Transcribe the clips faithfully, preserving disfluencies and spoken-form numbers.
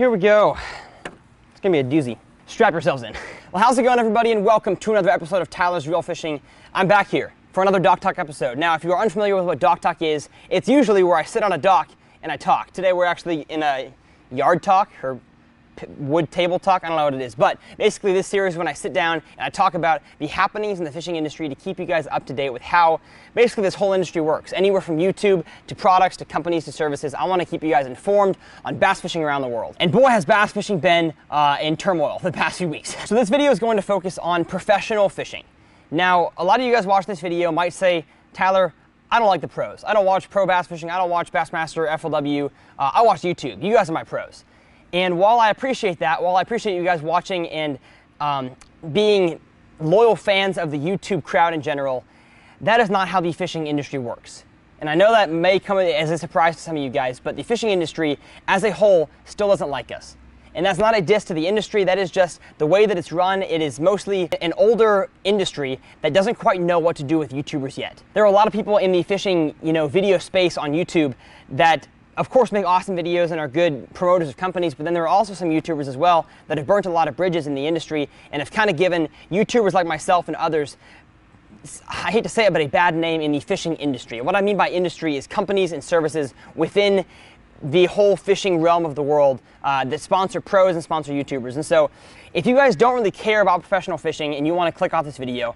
Here we go. It's gonna be a doozy. Strap yourselves in. Well, how's it going, everybody, and welcome to another episode of Tyler's Real Fishing. I'm back here for another Dock Talk episode. Now, if you are unfamiliar with what Dock Talk is, it's usually where I sit on a dock and I talk. Today, we're actually in a yard talk or wood table talk. I don't know what it is, but basically this series when I sit down and I talk about the happenings in the fishing industry to keep you guys up to date with how basically this whole industry works. Anywhere from YouTube to products to companies to services, I want to keep you guys informed on bass fishing around the world. And boy, has bass fishing been uh, in turmoil the past few weeks. So this video is going to focus on professional fishing. Now, a lot of you guys watching this video might say, Tyler, I don't like the pros. I don't watch pro bass fishing. I don't watch Bassmaster, F L W. Uh, I watch YouTube. You guys are my pros. And while I appreciate that, while I appreciate you guys watching and um, being loyal fans of the YouTube crowd in general, that is not how the fishing industry works. And I know that may come as a surprise to some of you guys, but the fishing industry as a whole still doesn't like us. And that's not a diss to the industry, that is just the way that it's run. It is mostly an older industry that doesn't quite know what to do with YouTubers yet. There are a lot of people in the fishing, you know, video space on YouTube that of course make awesome videos and are good promoters of companies, but then there are also some YouTubers as well that have burnt a lot of bridges in the industry and have kind of given YouTubers like myself and others, I hate to say it, but a bad name in the fishing industry. And what I mean by industry is companies and services within the whole fishing realm of the world uh, that sponsor pros and sponsor YouTubers. And so if you guys don't really care about professional fishing and you want to click off this video,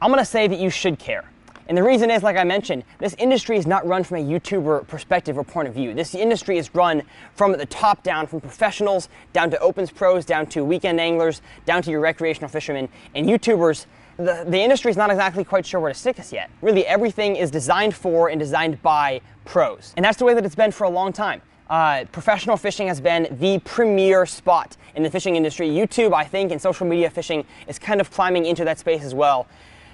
I'm going to say that you should care. And the reason is, like I mentioned, this industry is not run from a YouTuber perspective or point of view. This industry is run from the top down, from professionals down to opens pros, down to weekend anglers, down to your recreational fishermen and YouTubers. The, the industry is not exactly quite sure where to stick us yet. Really, everything is designed for and designed by pros. And that's the way that it's been for a long time. Uh, professional fishing has been the premier spot in the fishing industry. YouTube, I think, and social media fishing is kind of climbing into that space as well.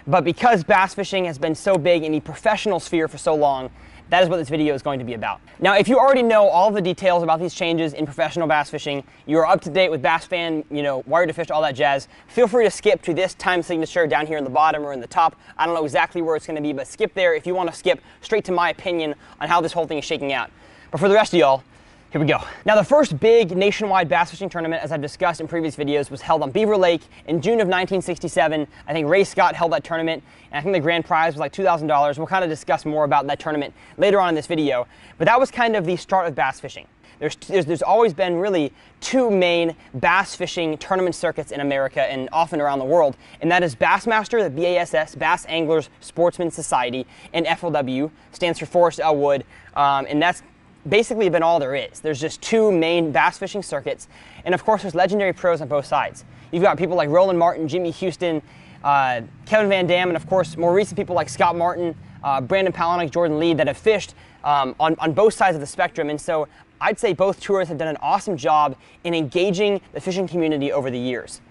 But because bass fishing has been so big in the professional sphere for so long, that is what this video is going to be about. Now, if you already know all the details about these changes in professional bass fishing, you are up to date with BassFan, you know, Wired to Fish, all that jazz, feel free to skip to this time signature down here in the bottom or in the top. I don't know exactly where it's going to be, but skip there if you want to skip straight to my opinion on how this whole thing is shaking out. But for the rest of y'all, here we go. Now, the first big nationwide bass fishing tournament, as I've discussed in previous videos, was held on Beaver Lake in June of nineteen sixty-seven. I think Ray Scott held that tournament, and I think the grand prize was like two thousand dollars. We'll kind of discuss more about that tournament later on in this video, but that was kind of the start of bass fishing. There's, there's, there's always been really two main bass fishing tournament circuits in America and often around the world, and that is Bassmaster, the B A S S, Bass Anglers Sportsman Society, and F L W, stands for Forest L. Wood, um, and that's basically been all there is. There's just two main bass fishing circuits, and of course there's legendary pros on both sides. You've got people like Roland Martin, Jimmy Houston, uh, Kevin Van Dam, and of course more recent people like Scott Martin, uh, Brandon Palaniuk, Jordan Lee that have fished um, on, on both sides of the spectrum. And so I'd say both tours have done an awesome job in engaging the fishing community over the years.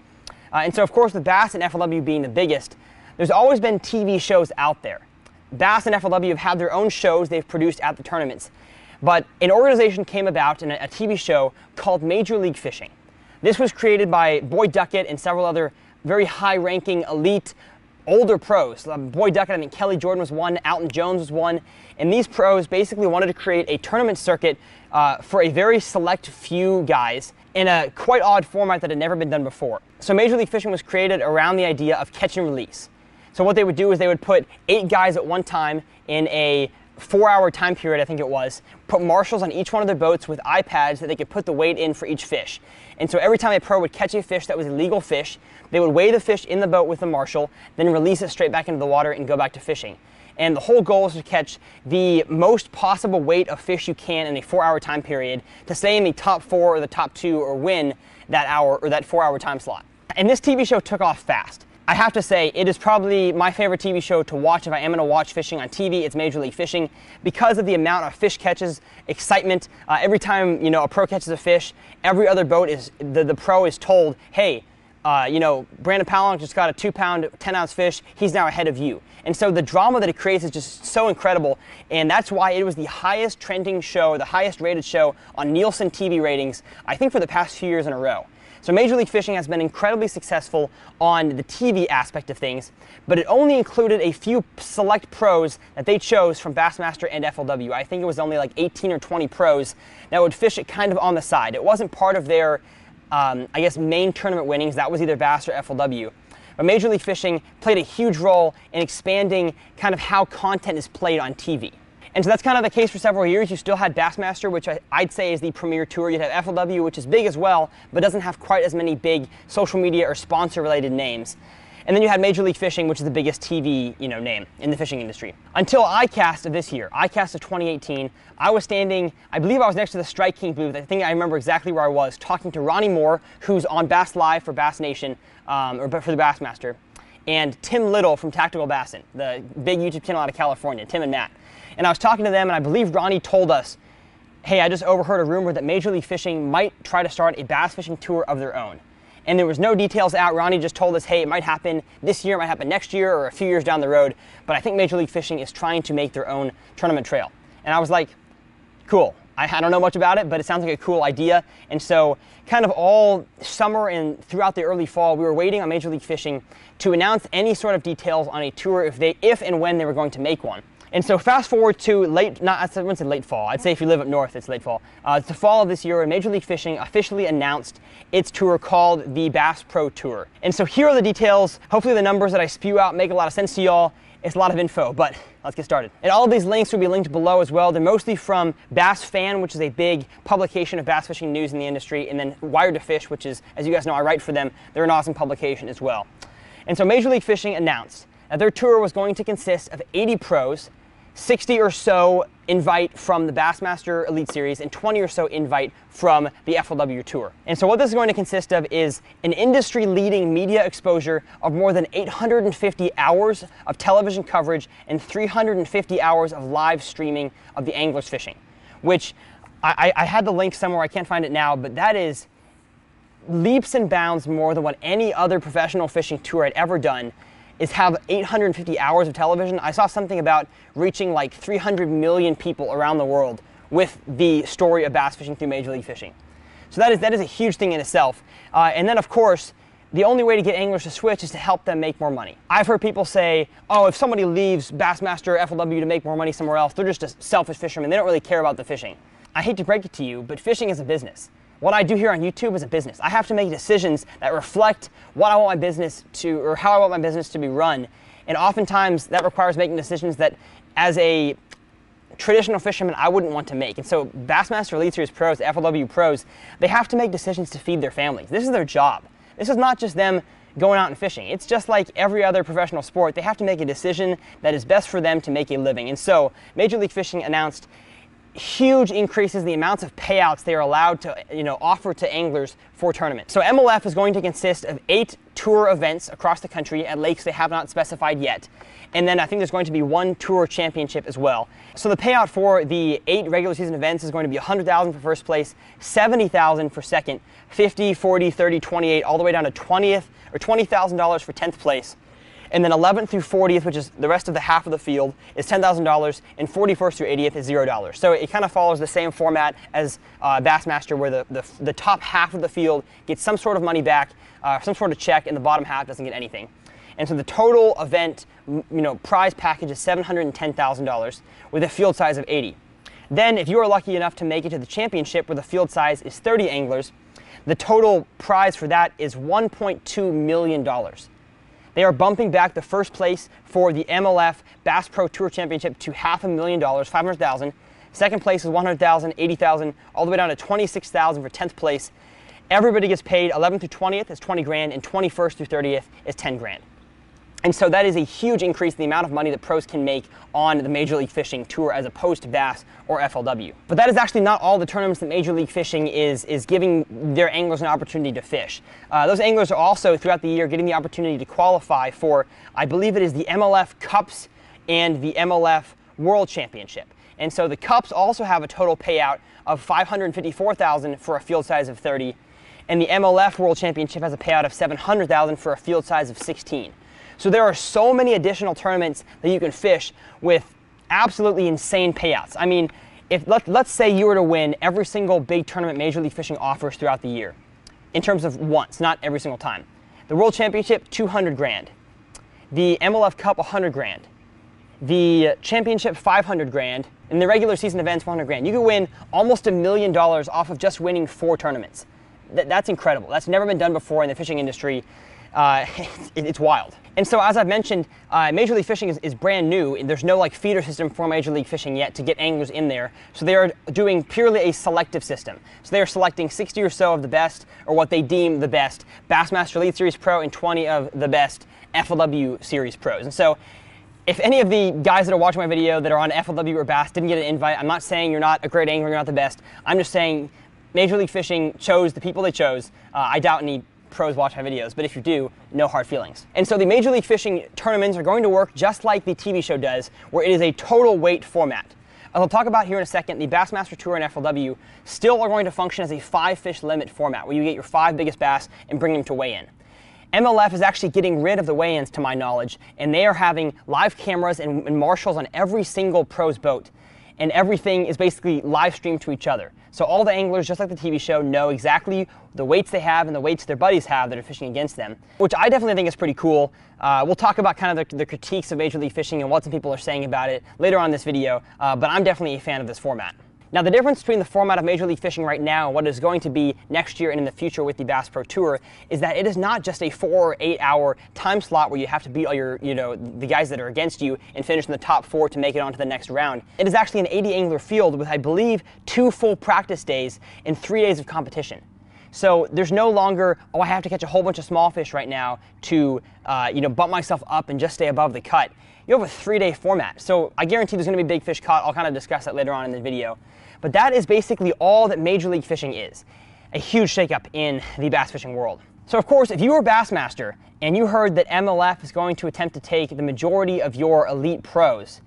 Uh, and so of course with Bass and F L W being the biggest, there's always been T V shows out there. Bass and F L W have had their own shows they've produced at the tournaments. But an organization came about in a, a T V show called Major League Fishing. This was created by Boyd Duckett and several other very high-ranking, elite, older pros. Um, Boyd Duckett, I think Kelly Jordan was one, Alton Jones was one, and these pros basically wanted to create a tournament circuit uh, for a very select few guys in a quite odd format that had never been done before. So Major League Fishing was created around the idea of catch and release. So what they would do is they would put eight guys at one time in a four hour time period, I think it was, put marshals on each one of their boats with iPads that they could put the weight in for each fish. And so every time a pro would catch a fish that was a legal fish, they would weigh the fish in the boat with the marshal, then release it straight back into the water and go back to fishing. And the whole goal is to catch the most possible weight of fish you can in a four hour time period to stay in the top four or the top two or win that hour or that four hour time slot. And this T V show took off fast. I have to say, it is probably my favorite T V show to watch. If I am going to watch fishing on T V, it's Major League Fishing because of the amount of fish catches, excitement. Uh, every time, you know, a pro catches a fish, every other boat is, the, the pro is told, hey, uh, you know, Brandon Palaniuk just got a two pound, ten ounce fish. He's now ahead of you. And so the drama that it creates is just so incredible. And that's why it was the highest trending show, the highest rated show on Nielsen T V ratings, I think for the past few years in a row. So Major League Fishing has been incredibly successful on the T V aspect of things, but it only included a few select pros that they chose from Bassmaster and F L W. I think it was only like eighteen or twenty pros that would fish it kind of on the side. It wasn't part of their, um, I guess, main tournament winnings. That was either Bass or F L W. But Major League Fishing played a huge role in expanding kind of how content is played on T V. And so that's kind of the case for several years. You still had Bassmaster, which I'd say is the premier tour. You'd have F L W, which is big as well, but doesn't have quite as many big social media or sponsor-related names. And then you had Major League Fishing, which is the biggest T V, you know, name in the fishing industry. Until ICAST of this year, ICAST of twenty eighteen, I was standing, I believe I was next to the Strike King booth. I think I remember exactly where I was, talking to Ronnie Moore, who's on Bass Live for Bass Nation, um, or for the Bassmaster, and Tim Little from Tactical Bassin, the big YouTube channel out of California, Tim and Matt. And I was talking to them, and I believe Ronnie told us, hey, I just overheard a rumor that Major League Fishing might try to start a bass fishing tour of their own. And there was no details out. Ronnie just told us, hey, it might happen this year, it might happen next year, or a few years down the road. But I think Major League Fishing is trying to make their own tournament trail. And I was like, cool. I, I don't know much about it, but it sounds like a cool idea. And so kind of all summer and throughout the early fall, we were waiting on Major League Fishing to announce any sort of details on a tour if they, if and when they were going to make one. And so fast forward to late, not, I wouldn't say late fall, I'd say if you live up north, it's late fall. Uh, it's the fall of this year when Major League Fishing officially announced its tour called the Bass Pro Tour. And so here are the details. Hopefully the numbers that I spew out make a lot of sense to y'all. It's a lot of info, but let's get started. And all of these links will be linked below as well. They're mostly from BassFan, which is a big publication of bass fishing news in the industry, and then Wired to Fish, which is, as you guys know, I write for them. They're an awesome publication as well. And so Major League Fishing announced that their tour was going to consist of eighty pros, sixty or so invite from the Bassmaster Elite Series, and twenty or so invite from the F L W Tour. And so what this is going to consist of is an industry-leading media exposure of more than eight hundred fifty hours of television coverage and three hundred fifty hours of live streaming of the anglers fishing, which I, I had the link somewhere, I can't find it now, but that is leaps and bounds more than what any other professional fishing tour had ever done. Is have eight hundred fifty hours of television. I saw something about reaching like three hundred million people around the world with the story of bass fishing through Major League Fishing. So that is, that is a huge thing in itself. Uh, and then of course, the only way to get anglers to switch is to help them make more money. I've heard people say, oh, if somebody leaves Bassmaster or F L W to make more money somewhere else, they're just a selfish fisherman, they don't really care about the fishing. I hate to break it to you, but fishing is a business. What I do here on YouTube is a business. I have to make decisions that reflect what I want my business to, or how I want my business to be run. And oftentimes that requires making decisions that as a traditional fisherman, I wouldn't want to make. And so Bassmaster Elite Series pros, F L W pros, they have to make decisions to feed their families. This is their job. This is not just them going out and fishing. It's just like every other professional sport. They have to make a decision that is best for them to make a living. And so Major League Fishing announced huge increases in the amounts of payouts they are allowed to, you know, offer to anglers for tournaments. So M L F is going to consist of eight tour events across the country at lakes they have not specified yet. And then I think there's going to be one tour championship as well. So the payout for the eight regular season events is going to be one hundred thousand dollars for first place, seventy thousand dollars for second, fifty thousand dollars, forty thousand dollars, thirty thousand dollars, twenty-eight thousand dollars, all the way down to twentieth or twenty thousand dollars for tenth place. And then eleventh through fortieth, which is the rest of the half of the field, is ten thousand dollars, and forty-first through eightieth is zero dollars. So it kind of follows the same format as uh, Bassmaster, where the, the, the top half of the field gets some sort of money back, uh, some sort of check, and the bottom half doesn't get anything. And so the total event, you know, prize package is seven hundred ten thousand dollars with a field size of eighty. Then if you are lucky enough to make it to the championship where the field size is thirty anglers, the total prize for that is one point two million dollars. They are bumping back the first place for the M L F Bass Pro Tour Championship to half a million dollars, five hundred thousand dollars. Second place is one hundred thousand dollars, eighty thousand dollars, all the way down to twenty-six thousand dollars for tenth place. Everybody gets paid. eleventh through twentieth is twenty grand, and twenty-first through thirtieth is ten grand. And so that is a huge increase in the amount of money that pros can make on the Major League Fishing Tour as opposed to Bass or F L W. But that is actually not all the tournaments that Major League Fishing is, is giving their anglers an opportunity to fish. Uh, those anglers are also, throughout the year, getting the opportunity to qualify for, I believe it is the M L F Cups and the M L F World Championship. And so the Cups also have a total payout of five hundred fifty-four thousand dollars for a field size of thirty, and the M L F World Championship has a payout of seven hundred thousand dollars for a field size of sixteen. So there are so many additional tournaments that you can fish with absolutely insane payouts. I mean, if let, let's say you were to win every single big tournament Major League Fishing offers throughout the year. in terms of once, not every single time. The World Championship, two hundred grand. The M L F Cup, one hundred grand. The Championship, five hundred grand. And the regular season events, one hundred grand. You could win almost a million dollars off of just winning four tournaments. Th that's incredible. That's never been done before in the fishing industry. Uh, it, it's wild. And so, as I've mentioned, uh, Major League Fishing is, is brand new. And there's no like feeder system for Major League Fishing yet to get anglers in there. So they are doing purely a selective system. So they are selecting sixty or so of the best, or what they deem the best, Bassmaster Elite Series Pro, and twenty of the best F L W Series Pros. And so, if any of the guys that are watching my video that are on F L W or Bass didn't get an invite, I'm not saying you're not a great angler, you're not the best. I'm just saying Major League Fishing chose the people they chose. Uh, I doubt any pros watch my videos, but if you do, no hard feelings. And so the Major League Fishing tournaments are going to work just like the T V show does, where it is a total weight format. As I'll talk about here in a second, the Bassmaster Tour and F L W still are going to function as a five fish limit format, where you get your five biggest bass and bring them to weigh in. M L F is actually getting rid of the weigh-ins, to my knowledge, and they are having live cameras and, and marshals on every single pro's boat. And everything is basically live streamed to each other. So all the anglers, just like the T V show, know exactly the weights they have and the weights their buddies have that are fishing against them, which I definitely think is pretty cool. Uh, we'll talk about kind of the, the critiques of Major League Fishing and what some people are saying about it later on in this video, uh, but I'm definitely a fan of this format. Now, the difference between the format of Major League Fishing right now and what is going to be next year and in the future with the Bass Pro Tour is that it is not just a four or eight hour time slot where you have to beat all your, you know, the guys that are against you and finish in the top four to make it onto the next round. It is actually an eighty angler field with, I believe, two full practice days and three days of competition. So there's no longer, oh, I have to catch a whole bunch of small fish right now to, uh, you know, bump myself up and just stay above the cut. You have a three-day format. So I guarantee there's going to be big fish caught. I'll kind of discuss that later on in the video. But that is basically all that Major League Fishing is. A huge shakeup in the bass fishing world. So of course, if you were Bassmaster and you heard that M L F is going to attempt to take the majority of your elite pros,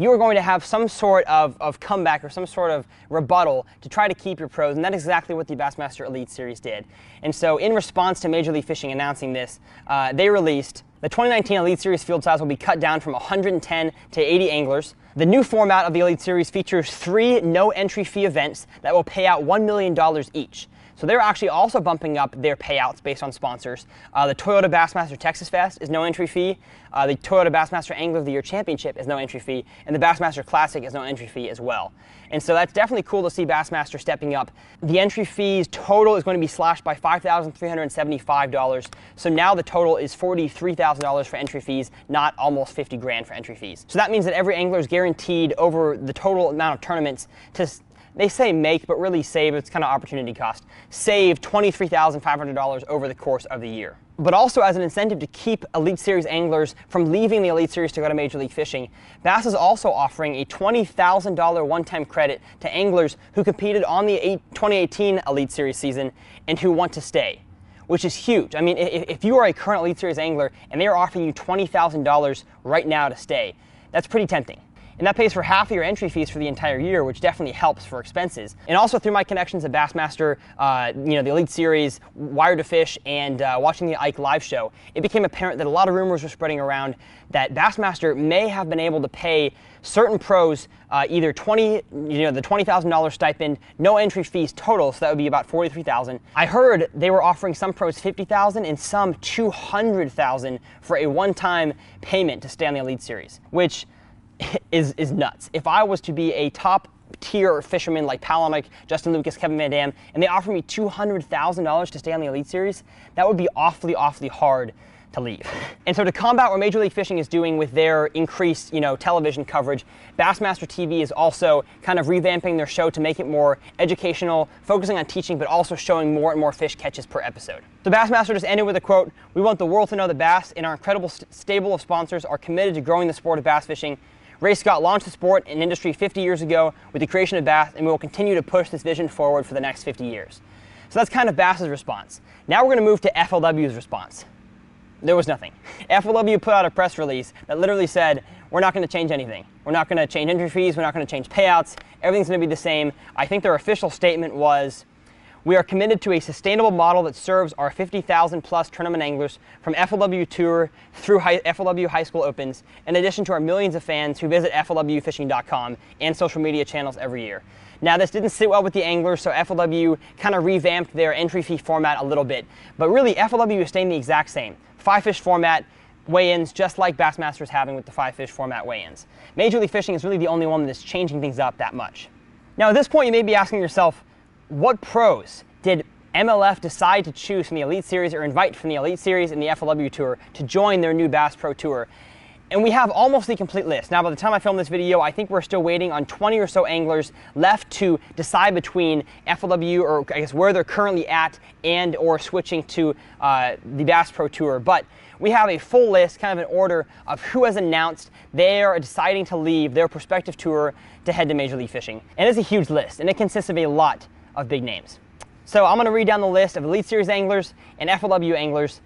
you are going to have some sort of, of comeback or some sort of rebuttal to try to keep your pros, and that is exactly what the Bassmaster Elite Series did. And so in response to Major League Fishing announcing this, uh, they released the twenty nineteen Elite Series field size will be cut down from one hundred ten to eighty anglers. The new format of the Elite Series features three no-entry fee events that will pay out one million dollars each. So they're actually also bumping up their payouts based on sponsors. Uh, the Toyota Bassmaster Texas Fest is no entry fee. Uh, the Toyota Bassmaster Angler of the Year Championship is no entry fee. And the Bassmaster Classic is no entry fee as well. And so that's definitely cool to see Bassmaster stepping up. The entry fees total is going to be slashed by five thousand three hundred seventy-five dollars. So now the total is forty-three thousand dollars for entry fees, not almost fifty grand for entry fees. So that means that every angler is guaranteed over the total amount of tournaments to, they say make, but really save, it's kind of opportunity cost, save twenty-three thousand five hundred dollars over the course of the year. But also as an incentive to keep Elite Series anglers from leaving the Elite Series to go to Major League Fishing, Bass is also offering a twenty thousand dollar one-time credit to anglers who competed on the twenty eighteen Elite Series season and who want to stay, which is huge. I mean, if you are a current Elite Series angler and they are offering you twenty thousand dollars right now to stay, that's pretty tempting. And that pays for half of your entry fees for the entire year, which definitely helps for expenses. And also through my connections at Bassmaster, uh, you know, the Elite Series, Wired to Fish, and uh, watching the Ike Live show, it became apparent that a lot of rumors were spreading around that Bassmaster may have been able to pay certain pros uh, either twenty, you know, the twenty thousand dollar stipend, no entry fees total, so that would be about forty-three thousand dollars. I heard they were offering some pros fifty thousand dollars and some two hundred thousand dollars for a one-time payment to stay on the Elite Series, which Is, is nuts. If I was to be a top tier fisherman like Palaniuk, Justin Lucas, Kevin Van Dam, and they offer me two hundred thousand dollars to stay on the Elite Series, that would be awfully, awfully hard to leave. And so to combat what Major League Fishing is doing with their increased, you know, television coverage, Bassmaster T V is also kind of revamping their show to make it more educational, focusing on teaching, but also showing more and more fish catches per episode. So Bassmaster just ended with a quote, "We want the world to know that Bass and our incredible st stable of sponsors are committed to growing the sport of bass fishing. Ray Scott launched the sport and industry fifty years ago with the creation of Bass, and we will continue to push this vision forward for the next fifty years. So that's kind of Bass's response. Now we're going to move to F L W's response. There was nothing. F L W put out a press release that literally said, we're not going to change anything. We're not going to change entry fees. We're not going to change payouts. Everything's going to be the same. I think their official statement was, We are committed to a sustainable model that serves our fifty thousand plus tournament anglers from F L W Tour through high, F L W High School Opens, in addition to our millions of fans who visit F L W fishing dot com and social media channels every year. Now, this didn't sit well with the anglers, so F L W kind of revamped their entry fee format a little bit. But really, F L W is staying the exact same. Five-fish format, weigh-ins, just like Bassmaster is having with the five-fish format weigh-ins. Major League Fishing is really the only one that's changing things up that much. Now, at this point, you may be asking yourself, what pros did M L F decide to choose from the Elite Series or invite from the Elite Series and the F L W Tour to join their new Bass Pro Tour? And we have almost the complete list. Now, by the time I film this video, I think we're still waiting on twenty or so anglers left to decide between F L W, or I guess where they're currently at, and or switching to uh, the Bass Pro Tour. But we have a full list, kind of an order of who has announced they are deciding to leave their prospective tour to head to Major League Fishing. And it's a huge list, and it consists of a lot of big names. So I'm gonna read down the list of Elite Series anglers and F L W anglers.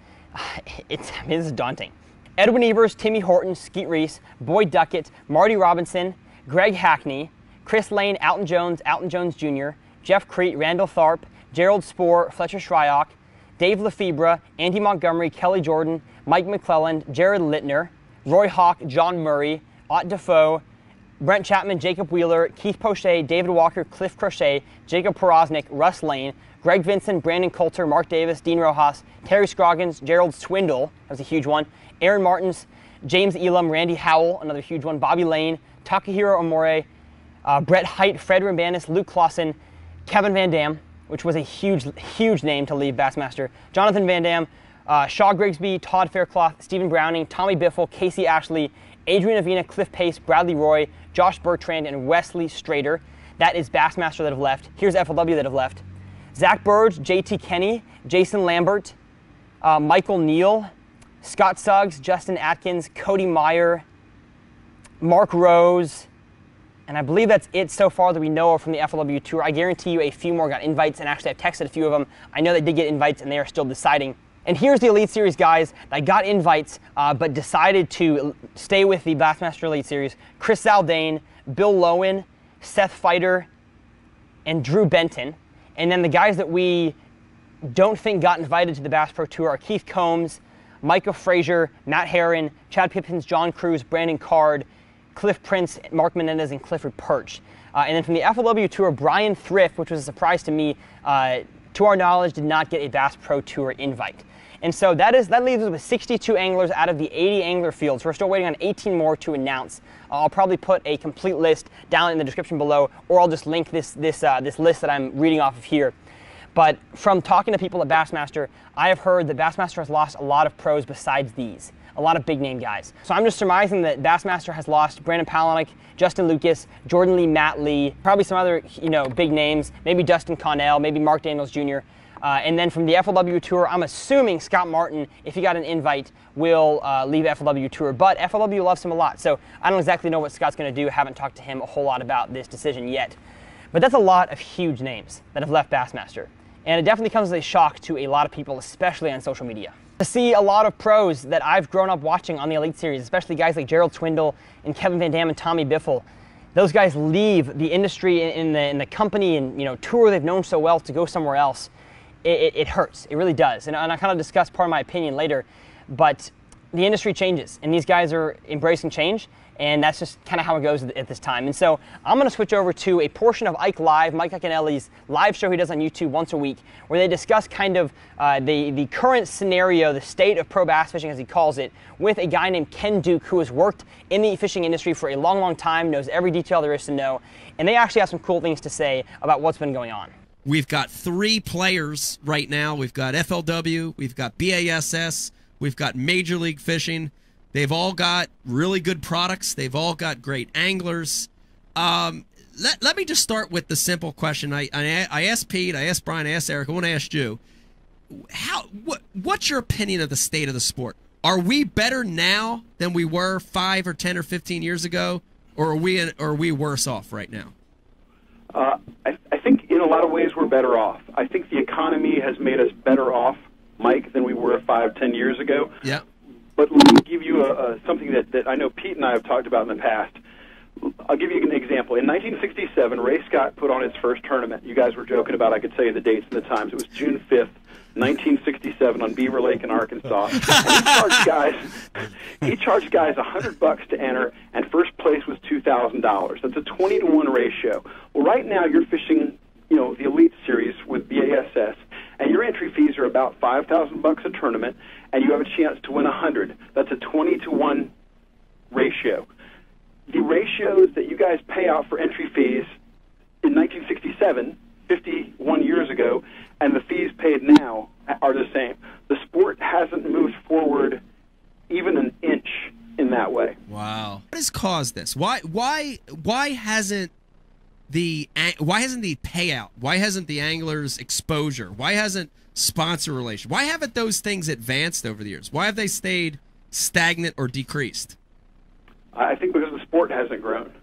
It's, I mean, this is daunting. Edwin Ebers, Timmy Horton, Skeet Reese, Boyd Duckett, Marty Robinson, Greg Hackney, Chris Lane, Alton Jones, Alton Jones Junior, Jeff Crete, Randall Tharp, Gerald Spohr, Fletcher Shryock, Dave Lefebvre, Andy Montgomery, Kelly Jordan, Mike McClelland, Jared Littner, Roy Hawk, John Murray, Ott Defoe, Brent Chapman, Jacob Wheeler, Keith Pochet, David Walker, Cliff Crochet, Jacob Poroznik, Russ Lane, Greg Vincent, Brandon Coulter, Mark Davis, Dean Rojas, Terry Scroggins, Gerald Swindle, that was a huge one, Aaron Martins, James Elam, Randy Howell, another huge one, Bobby Lane, Takahiro Omori, uh, Brett Height, Fred Rambanis, Luke Clausen, Kevin Van Dam, which was a huge, huge name to leave Bassmaster, Jonathan Van Dam, uh, Shaw Grigsby, Todd Faircloth, Stephen Browning, Tommy Biffle, Casey Ashley, Adrian Avina, Cliff Pace, Bradley Roy, Josh Bertrand, and Wesley Strader. That is Bassmaster that have left. Here's F L W that have left. Zach Burge, J T Kenny, Jason Lambert, uh, Michael Neal, Scott Suggs, Justin Atkins, Cody Meyer, Mark Rose, and I believe that's it so far that we know of from the F L W Tour. I guarantee you a few more got invites, and actually I've texted a few of them. I know they did get invites, and they are still deciding. And here's the Elite Series guys that got invites uh, but decided to stay with the Bassmaster Elite Series. Chris Zaldane, Bill Lowen, Seth Fighter, and Drew Benton. And then the guys that we don't think got invited to the Bass Pro Tour are Keith Combs, Micah Frazier, Matt Herron, Chad Pippins, John Cruz, Brandon Card, Cliff Prince, Mark Menendez, and Clifford Perch. Uh, and then from the F L W Tour, Brian Thrift, which was a surprise to me, uh, to our knowledge, did not get a Bass Pro Tour invite. And so that is that leaves us with sixty-two anglers out of the eighty angler fields. We're still waiting on eighteen more to announce. Uh, I'll probably put a complete list down in the description below, or I'll just link this this uh, this list that I'm reading off of here. But from talking to people at Bassmaster, I have heard that Bassmaster has lost a lot of pros besides these, a lot of big name guys. So I'm just surmising that Bassmaster has lost Brandon Palaniuk, Justin Lucas, Jordan Lee, Matt Lee, probably some other you know big names, maybe Dustin Connell, maybe Mark Daniels Junior Uh, and then from the F L W Tour, I'm assuming Scott Martin, if he got an invite, will uh, leave F L W Tour. But F L W loves him a lot, so I don't exactly know what Scott's going to do. Haven't talked to him a whole lot about this decision yet. But that's a lot of huge names that have left Bassmaster. And it definitely comes as a shock to a lot of people, especially on social media. To see a lot of pros that I've grown up watching on the Elite Series, especially guys like Gerald Swindle and Kevin Van Dam and Tommy Biffle, those guys leave the industry and the, the company and you know tour they've known so well to go somewhere else. It, it hurts, it really does. And, and I kind of discuss part of my opinion later, but the industry changes and these guys are embracing change, and that's just kind of how it goes at this time. And so I'm gonna switch over to a portion of Ike Live, Mike Iaconelli's live show he does on YouTube once a week, where they discuss kind of uh, the, the current scenario, the state of pro bass fishing as he calls it, with a guy named Ken Duke, who has worked in the fishing industry for a long, long time, knows every detail there is to know. And they actually have some cool things to say about what's been going on. We've got three players right now. We've got F L W, we've got B A S S, we've got Major League Fishing. They've all got really good products. They've all got great anglers. Um, let, let me just start with the simple question. I, I, I asked Pete, I asked Brian, I asked Eric, I want to ask you. How, what, what's your opinion of the state of the sport? Are we better now than we were five or ten or fifteen years ago? Or are we, or are we worse off right now? Uh, I, I think in a lot of ways we're better off. I think the economy has made us better off, Mike, than we were five, ten years ago. Yeah. But let me give you a, a, something that, that I know Pete and I have talked about in the past. I'll give you an example. In nineteen sixty-seven, Ray Scott put on his first tournament. You guys were joking about I could tell you the dates and the times. It was June fifth, nineteen sixty-seven on Beaver Lake in Arkansas. And he charged guys, he charged guys a hundred bucks to enter, and first place was two thousand dollars. That's a twenty to one ratio. Well, right now you're fishing, you know, the Elite Series with B A S S, and your entry fees are about five thousand bucks a tournament, and you have a chance to win a hundred. That's a twenty to one ratio. The ratios that you guys pay out for entry fees in nineteen sixty-seven, fifty-one years ago, and the fees paid now are the same. The sport hasn't moved forward even an inch in that way. Wow. What has caused this? Why why why hasn't the why hasn't the payout? Why hasn't the anglers' exposure? Why hasn't sponsor relation? Why haven't those things advanced over the years? Why have they stayed stagnant or decreased? I think because the sport hasn't grown.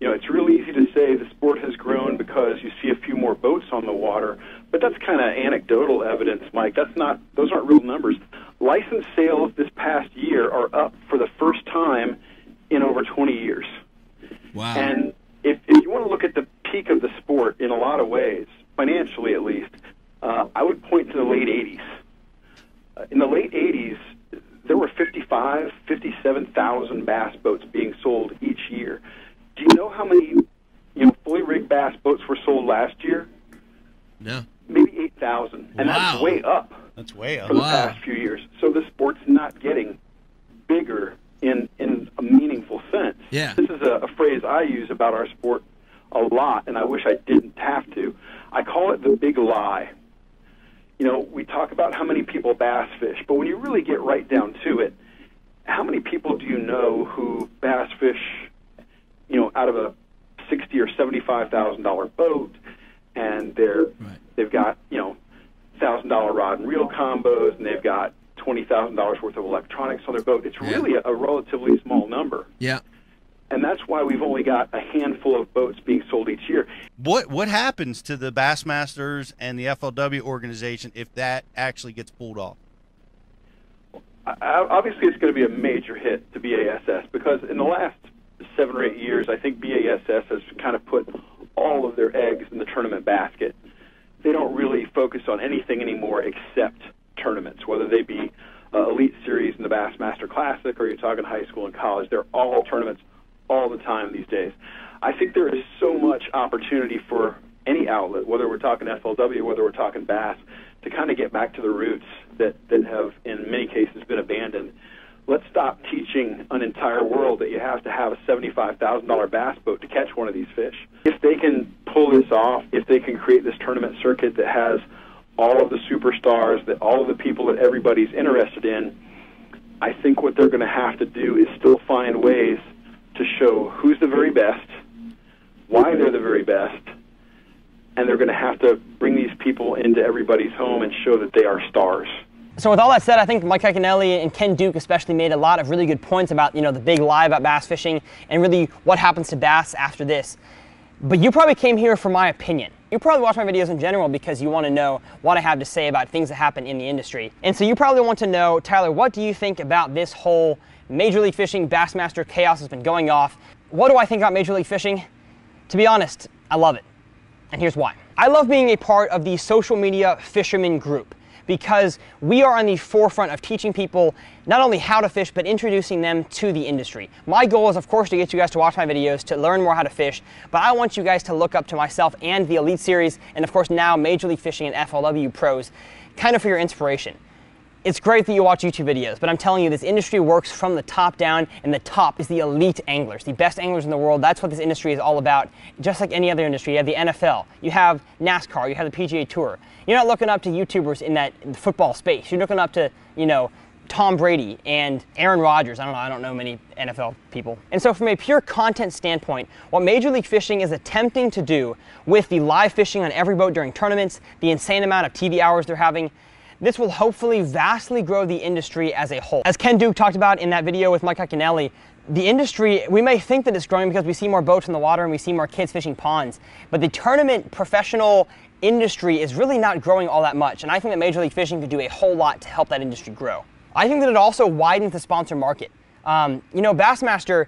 You know, it's really easy to say the sport has grown because you see a few more boats on the water, but that's kind of anecdotal evidence, Mike. That's not; those aren't real numbers. License sales this past year are up for the first time in over twenty years. Wow! And if, if you want to look at the peak of the sport in a lot of ways, financially at least, uh, I would point to the late eighties. Uh, in the late eighties, there were fifty-five, fifty-seven thousand bass boats being sold each year. Do you know how many, you know, fully rigged bass boats were sold last year? No. Maybe eight thousand. And wow. That's way up. That's way up. For the wow. past few years. So the sport's not getting bigger in, in a meaningful sense. Yeah. This is a, a phrase I use about our sport a lot, and I wish I didn't have to. I call it the big lie. You know, we talk about how many people bass fish, but when you really get right down to it, how many people do you know who bass fish, you know, out of a sixty or seventy-five thousand dollar boat, and they're right. they've got, you know, thousand dollar rod and reel combos, and they've got twenty thousand dollars worth of electronics on their boat. It's really a, a relatively small number. Yeah. And that's why we've only got a handful of boats being sold each year. What what happens to the Bassmasters and the F L W organization if that actually gets pulled off? I, obviously, it's going to be a major hit to B A S S, because in the last seven or eight years, I think B A S S has kind of put all of their eggs in the tournament basket. They don't really focus on anything anymore except tournaments, whether they be uh, Elite Series and the Bassmaster Classic, or you're talking high school and college. They're all tournaments all the time these days. I think there is so much opportunity for any outlet, whether we're talking F L W, whether we're talking bass, to kind of get back to the roots that, that have, in many cases, been abandoned. Let's stop teaching an entire world that you have to have a seventy-five thousand dollar bass boat to catch one of these fish. If they can pull this off, if they can create this tournament circuit that has all of the superstars, that all of the people that everybody's interested in, I think what they're going to have to do is still find ways to show who's the very best, why they're the very best, and they're going to have to bring these people into everybody's home and show that they are stars. So with all that said, I think Mike Iaconelli and Ken Duke especially made a lot of really good points about, you know, the big lie about bass fishing and really what happens to bass after this. But you probably came here for my opinion. You probably watch my videos in general because you want to know what I have to say about things that happen in the industry. And so you probably want to know, Tyler, what do you think about this whole Major League Fishing Bassmaster chaos has been going off? What do I think about Major League Fishing? To be honest, I love it. And here's why. I love being a part of the social media fisherman group, because we are on the forefront of teaching people not only how to fish, but introducing them to the industry. My goal is, of course, to get you guys to watch my videos, to learn more how to fish, but I want you guys to look up to myself and the Elite Series, and of course now Major League Fishing and F L W pros, kind of for your inspiration. It's great that you watch YouTube videos, but I'm telling you, this industry works from the top down, and the top is the elite anglers, the best anglers in the world. That's what this industry is all about. Just like any other industry, you have the N F L, you have NASCAR, you have the P G A Tour. You're not looking up to YouTubers in that football space. You're looking up to, you know, Tom Brady and Aaron Rodgers. I don't know, I don't know many N F L people. And so from a pure content standpoint, what Major League Fishing is attempting to do with the live fishing on every boat during tournaments, the insane amount of T V hours they're having, this will hopefully vastly grow the industry as a whole. As Ken Duke talked about in that video with Mike Iaconelli, the industry, we may think that it's growing because we see more boats in the water and we see more kids fishing ponds, but the tournament professional industry is really not growing all that much, and I think that Major League Fishing could do a whole lot to help that industry grow. I think that it also widens the sponsor market. Um, you know, Bassmaster,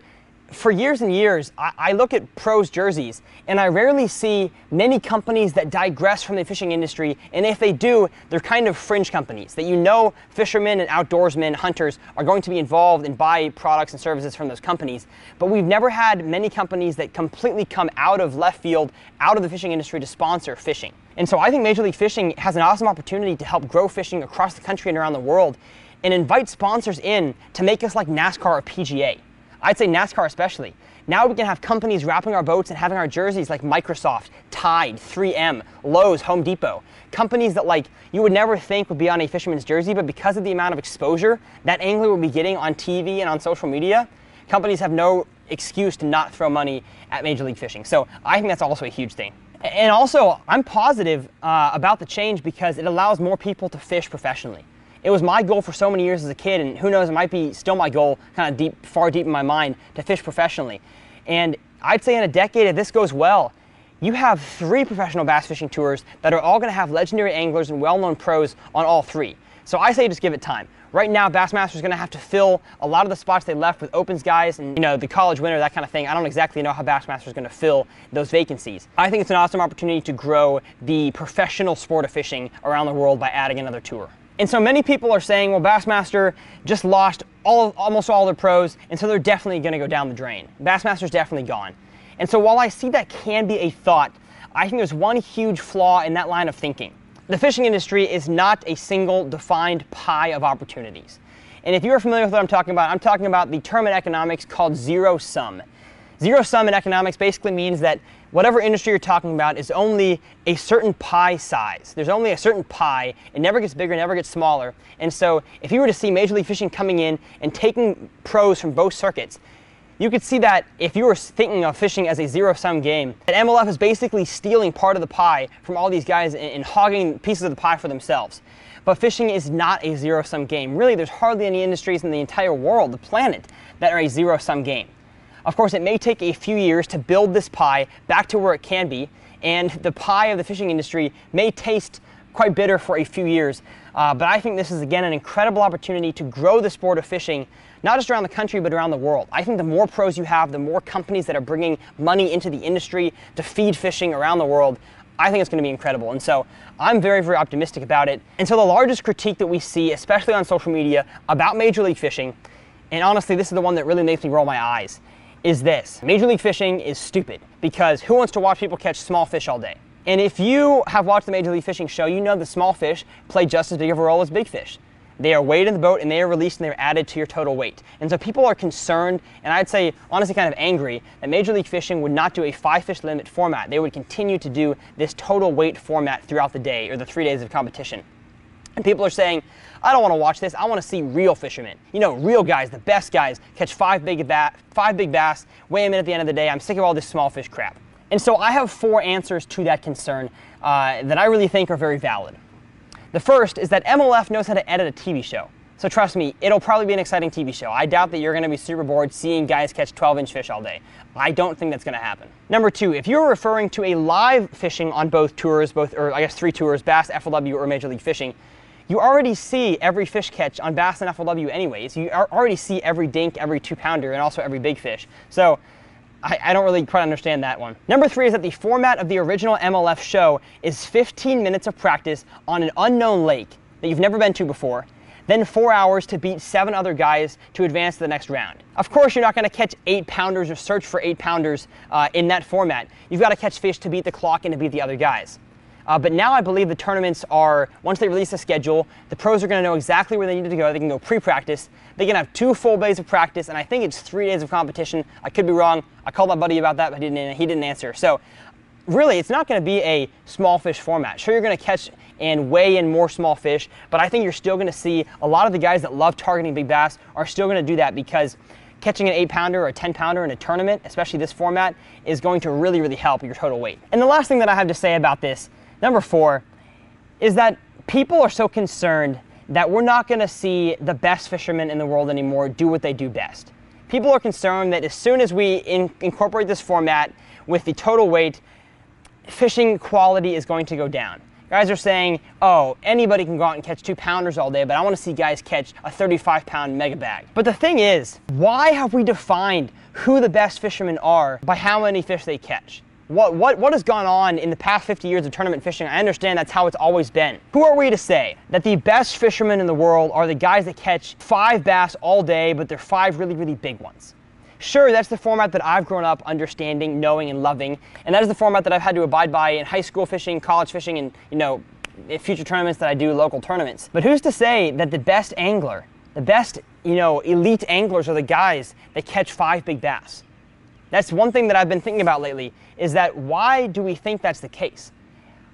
for years and years, I, I look at pros' jerseys, and I rarely see many companies that digress from the fishing industry, and if they do, they're kind of fringe companies that you know fishermen and outdoorsmen, hunters, are going to be involved and buy products and services from those companies. But we've never had many companies that completely come out of left field, out of the fishing industry to sponsor fishing. And so I think Major League Fishing has an awesome opportunity to help grow fishing across the country and around the world, and invite sponsors in to make us like NASCAR or P G A. I'd say NASCAR especially. Now we can have companies wrapping our boats and having our jerseys like Microsoft, Tide, three M, Lowe's, Home Depot. Companies that like you would never think would be on a fisherman's jersey, but because of the amount of exposure that angler will be getting on T V and on social media, companies have no excuse to not throw money at Major League Fishing. So I think that's also a huge thing. And also, I'm positive uh, about the change because it allows more people to fish professionally. It was my goal for so many years as a kid, and who knows, it might be still my goal, kind of deep, far deep in my mind, to fish professionally. And I'd say in a decade, if this goes well, you have three professional bass fishing tours that are all going to have legendary anglers and well-known pros on all three. So I say just give it time. Right now, Bassmaster is going to have to fill a lot of the spots they left with opens guys and, you know, the college winner, that kind of thing. I don't exactly know how Bassmaster is going to fill those vacancies. I think it's an awesome opportunity to grow the professional sport of fishing around the world by adding another tour. And so many people are saying, well, Bassmaster just lost all, almost all their pros, and so they're definitely going to go down the drain. Bassmaster's definitely gone. And so while I see that can be a thought, I think there's one huge flaw in that line of thinking. The fishing industry is not a single defined pie of opportunities. And if you're familiar with what I'm talking about, I'm talking about the term in economics called zero sum. Zero sum in economics basically means that whatever industry you're talking about is only a certain pie size. There's only a certain pie. It never gets bigger, never gets smaller. And so if you were to see Major League Fishing coming in and taking pros from both circuits, you could see that if you were thinking of fishing as a zero-sum game, that M L F is basically stealing part of the pie from all these guys and, and hogging pieces of the pie for themselves. But fishing is not a zero-sum game. Really, there's hardly any industries in the entire world, the planet, that are a zero-sum game. Of course, it may take a few years to build this pie back to where it can be, and the pie of the fishing industry may taste quite bitter for a few years. Uh, but I think this is, again, an incredible opportunity to grow the sport of fishing, not just around the country, but around the world. I think the more pros you have, the more companies that are bringing money into the industry to feed fishing around the world, I think it's going to be incredible. And so I'm very, very optimistic about it. And so the largest critique that we see, especially on social media, about Major League Fishing, and honestly, this is the one that really makes me roll my eyes, is this. Major League Fishing is stupid because who wants to watch people catch small fish all day? And if you have watched the Major League Fishing show, you know the small fish play just as big of a role as big fish. They are weighed in the boat and they are released and they're added to your total weight. And so people are concerned, and I'd say honestly kind of angry, that Major League Fishing would not do a five fish limit format. They would continue to do this total weight format throughout the day or the three days of competition. And people are saying, I don't want to watch this. I want to see real fishermen. You know, real guys, the best guys, catch five big, ba five big bass, weigh them in at the end of the day. I'm sick of all this small fish crap. And so I have four answers to that concern uh, that I really think are very valid. The first is that M L F knows how to edit a T V show. So trust me, it'll probably be an exciting T V show. I doubt that you're going to be super bored seeing guys catch twelve inch fish all day. I don't think that's going to happen. Number two, if you're referring to a live fishing on both tours, both or I guess three tours, Bass, F L W, or Major League Fishing, you already see every fish catch on Bass and F L W anyways. You already see every dink, every two-pounder, and also every big fish. So I, I don't really quite understand that one. Number three is that the format of the original M L F show is fifteen minutes of practice on an unknown lake that you've never been to before, then four hours to beat seven other guys to advance to the next round. Of course, you're not going to catch eight pounders or search for eight pounders uh, in that format. You've got to catch fish to beat the clock and to beat the other guys. Uh, but now I believe the tournaments are, once they release the schedule, the pros are going to know exactly where they need to go. They can go pre-practice. They can have two full days of practice, and I think it's three days of competition. I could be wrong. I called my buddy about that, but he didn't, he didn't answer. So really, it's not going to be a small fish format. Sure, you're going to catch and weigh in more small fish, but I think you're still going to see a lot of the guys that love targeting big bass are still going to do that because catching an eight pounder or a ten pounder in a tournament, especially this format, is going to really, really help your total weight. And the last thing that I have to say about this, number four, is that people are so concerned that we're not going to see the best fishermen in the world anymore do what they do best. People are concerned that as soon as we in incorporate this format with the total weight, fishing quality is going to go down. Guys are saying, oh, anybody can go out and catch two pounders all day, but I want to see guys catch a thirty-five pound mega bag. But the thing is, why have we defined who the best fishermen are by how many fish they catch? What, what, what has gone on in the past fifty years of tournament fishing? I understand that's how it's always been. Who are we to say that the best fishermen in the world are the guys that catch five bass all day, but they're five really, really big ones? Sure, that's the format that I've grown up understanding, knowing, and loving, and that is the format that I've had to abide by in high school fishing, college fishing, and, you know, future tournaments that I do, local tournaments. But who's to say that the best angler, the best, you know, elite anglers are the guys that catch five big bass? That's one thing that I've been thinking about lately, is that why do we think that's the case?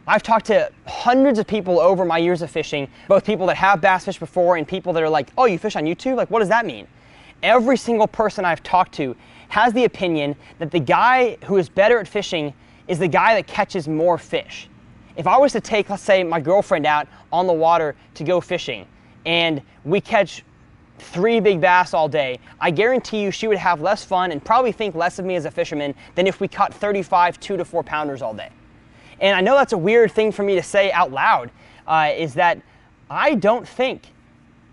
I've talked to hundreds of people over my years of fishing, both people that have bass fished before and people that are like, oh, you fish on YouTube? Like, what does that mean? Every single person I've talked to has the opinion that the guy who is better at fishing is the guy that catches more fish. If I was to take, let's say, my girlfriend out on the water to go fishing, and we catch three big bass all day, I guarantee you she would have less fun and probably think less of me as a fisherman than if we caught thirty-five two to four pounders all day. And I know that's a weird thing for me to say out loud, uh, is that I don't think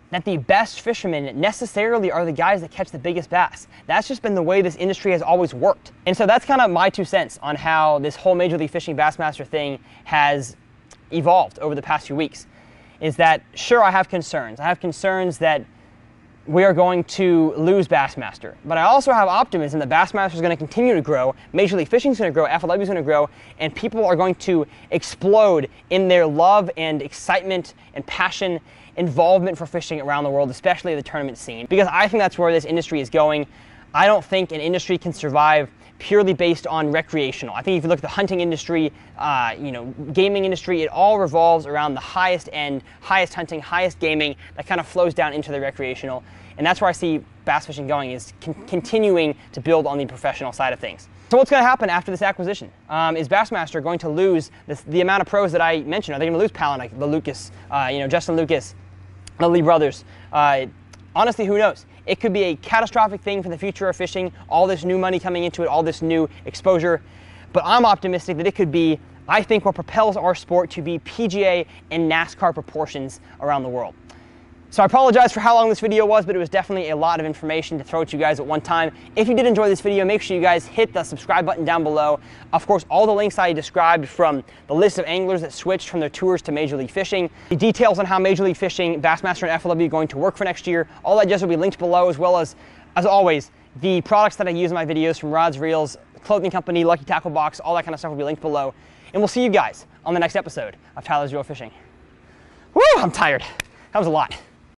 that the best fishermen necessarily are the guys that catch the biggest bass. That's just been the way this industry has always worked. And so that's kind of my two cents on how this whole Major League Fishing Bassmaster thing has evolved over the past few weeks, is that, sure, I have concerns. I have concerns that we are going to lose Bassmaster. But I also have optimism that Bassmaster is going to continue to grow, Major League Fishing is going to grow, F L W is going to grow, and people are going to explode in their love and excitement and passion, involvement for fishing around the world, especially the tournament scene. Because I think that's where this industry is going. I don't think an industry can survive purely based on recreational. I think if you look at the hunting industry, uh, you know, gaming industry, it all revolves around the highest end, highest hunting, highest gaming, that kind of flows down into the recreational. And that's where I see bass fishing going, is con continuing to build on the professional side of things. So what's going to happen after this acquisition? Um, is Bassmaster going to lose this, the amount of pros that I mentioned? Are they going to lose Palaniuk, the Lucas, uh, you know, Justin Lucas, the Lee brothers? Uh, honestly, who knows? It could be a catastrophic thing for the future of fishing, all this new money coming into it, all this new exposure. But I'm optimistic that it could be, I think, what propels our sport to be P G A and NASCAR proportions around the world. So I apologize for how long this video was, but it was definitely a lot of information to throw at you guys at one time. If you did enjoy this video, make sure you guys hit the subscribe button down below. Of course, all the links I described, from the list of anglers that switched from their tours to Major League Fishing, the details on how Major League Fishing, Bassmaster, and F L W are going to work for next year, all that just will be linked below, as well as, as always, the products that I use in my videos from Rods, Reels, Clothing Company, Lucky Tackle Box, all that kind of stuff will be linked below. And we'll see you guys on the next episode of Tyler's Real Fishing. Woo, I'm tired. That was a lot.